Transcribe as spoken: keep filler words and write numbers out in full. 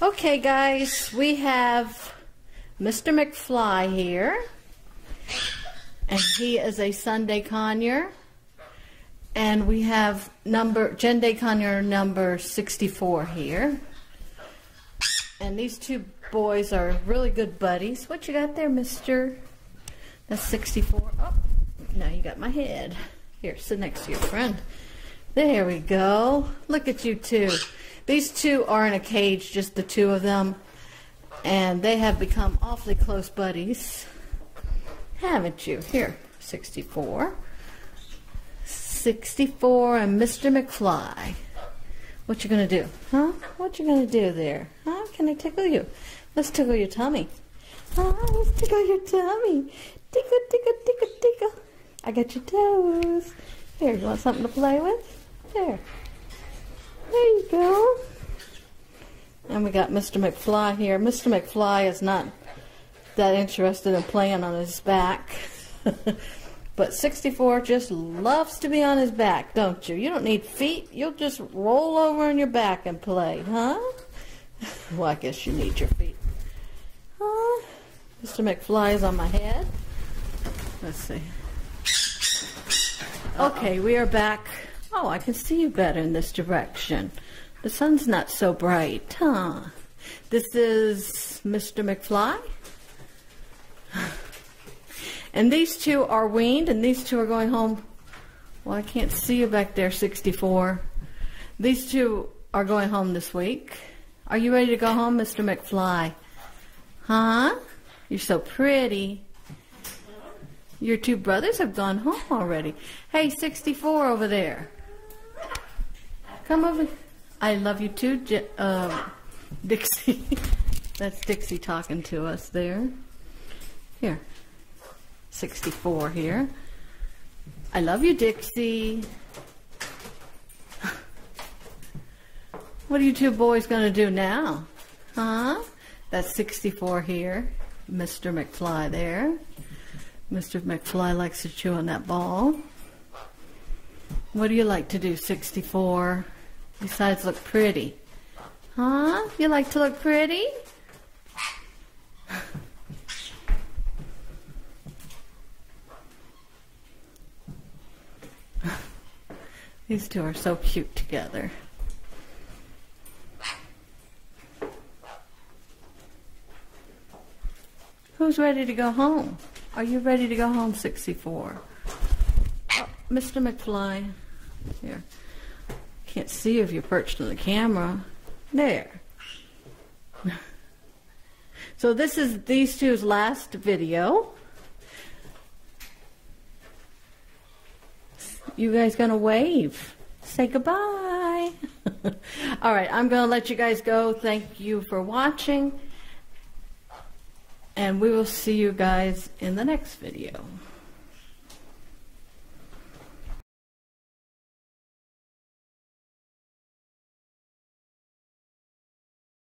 Okay guys, we have Mister McFly here, and he is a Jenday conure, and we have number Jenday conure number sixty-four here, and these two boys are really good buddies. What you got there, Mister? That's sixty-four. Oh, now you got my head. Here, sit next to your friend. There we go. Look at you two. These two are in a cage, just the two of them, and they have become awfully close buddies, haven't you? Here, sixty-four. sixty-four and Mister McFly. What you gonna do, huh? What you gonna do there, huh? Can I tickle you? Let's tickle your tummy. Oh, let's tickle your tummy. Tickle, tickle, tickle, tickle. I got your toes. Here, you want something to play with? There. There you go. And we got Mister McFly here. Mister McFly is not that interested in playing on his back. But sixty-four just loves to be on his back, don't you? You don't need feet. You'll just roll over on your back and play, huh? Well, I guess you need your feet. Huh? Mister McFly is on my head. Let's see. Okay, we are back. Oh, I can see you better in this direction. The sun's not so bright, huh? This is Mister McFly. And these two are weaned, and these two are going home. Well, I can't see you back there, sixty-four. These two are going home this week. Are you ready to go home, Mister McFly? Huh? You're so pretty. Your two brothers have gone home already. Hey, sixty-four over there. Come over. I love you too, uh, Dixie. That's Dixie talking to us there. Here. sixty-four here. I love you, Dixie. What are you two boys going to do now? Huh? That's sixty-four here. Mister McFly there. Mister McFly likes to chew on that ball. What do you like to do, sixty-four? Besides look pretty. Huh? You like to look pretty? These two are so cute together. Who's ready to go home? Are you ready to go home, sixty-four? Oh, Mister McFly. Here. Can't see if you're perched on the camera. There. So this is these two's last video. You guys gonna wave. Say goodbye. All right, I'm gonna let you guys go. Thank you for watching. And we will see you guys in the next video.